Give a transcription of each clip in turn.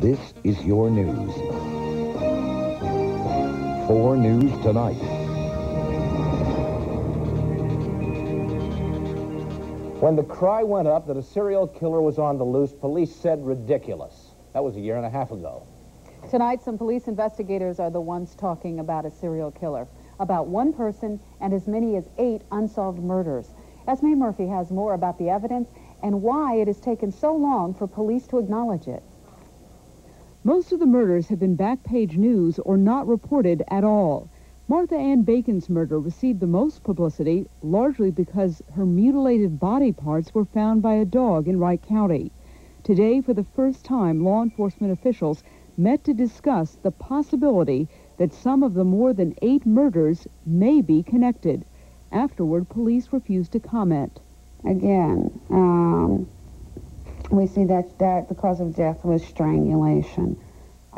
This is your news. 4 News Tonight. When the cry went up that a serial killer was on the loose, police said ridiculous. That was a year and a half ago. Tonight, some police investigators are the ones talking about a serial killer, about one person and as many as 8 unsolved murders. Esme Murphy has more about the evidence and why it has taken so long for police to acknowledge it. Most of the murders have been back-page news or not reported at all. Martha Ann Bacon's murder received the most publicity, largely because her mutilated body parts were found by a dog in Wright County. Today, for the first time, law enforcement officials met to discuss the possibility that some of the more than 8 murders may be connected. Afterward, police refused to comment. Again, we see that the cause of death was strangulation.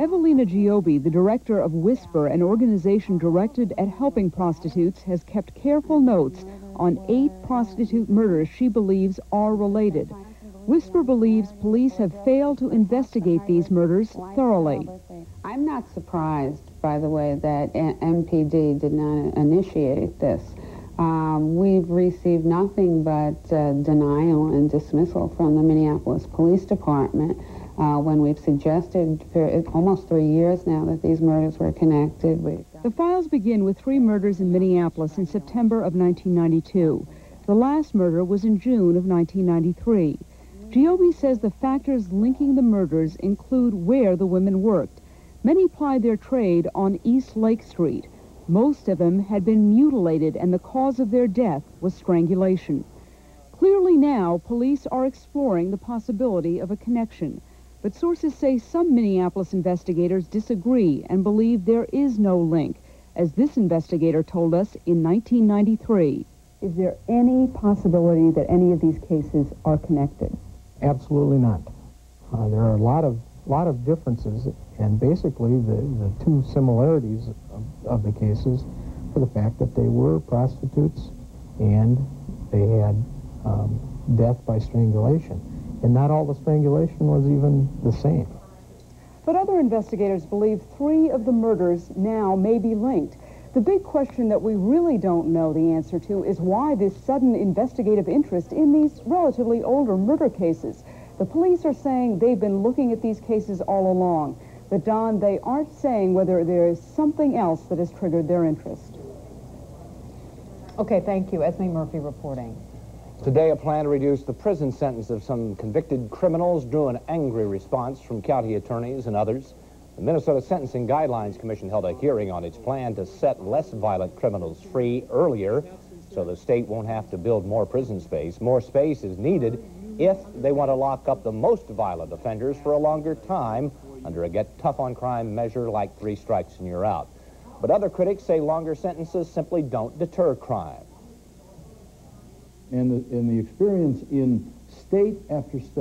Evelina Giobbi, the director of Whisper, an organization directed at helping prostitutes, has kept careful notes on 8 prostitute murders she believes are related. Whisper believes police have failed to investigate these murders thoroughly. I'm not surprised, by the way, that MPD did not initiate this. We've received nothing but denial and dismissal from the Minneapolis Police Department when we've suggested for almost 3 years now that these murders were connected. The files begin with 3 murders in Minneapolis in September of 1992. The last murder was in June of 1993. Giobbi says the factors linking the murders include where the women worked. Many plied their trade on East Lake Street. Most of them had been mutilated, and the cause of their death was strangulation. Clearly now, police are exploring the possibility of a connection, but sources say some Minneapolis investigators disagree and believe there is no link, as this investigator told us in 1993. Is there any possibility that any of these cases are connected? Absolutely not. There are a lot of differences, and basically the 2 similarities of the cases for the fact that they were prostitutes and they had death by strangulation. And not all the strangulation was even the same. But other investigators believe 3 of the murders now may be linked. The big question that we really don't know the answer to is why this sudden investigative interest in these relatively older murder cases. The police are saying they've been looking at these cases all along. But, Don, they aren't saying whether there is something else that has triggered their interest. Okay, thank you. Esme Murphy reporting. Today, a plan to reduce the prison sentence of some convicted criminals drew an angry response from county attorneys and others. The Minnesota Sentencing Guidelines Commission held a hearing on its plan to set less violent criminals free earlier so the state won't have to build more prison space. More space is needed if they want to lock up the most violent offenders for a longer time, under a get-tough-on-crime measure like 3 strikes and you're out. But other critics say longer sentences simply don't deter crime. And the experience in state after state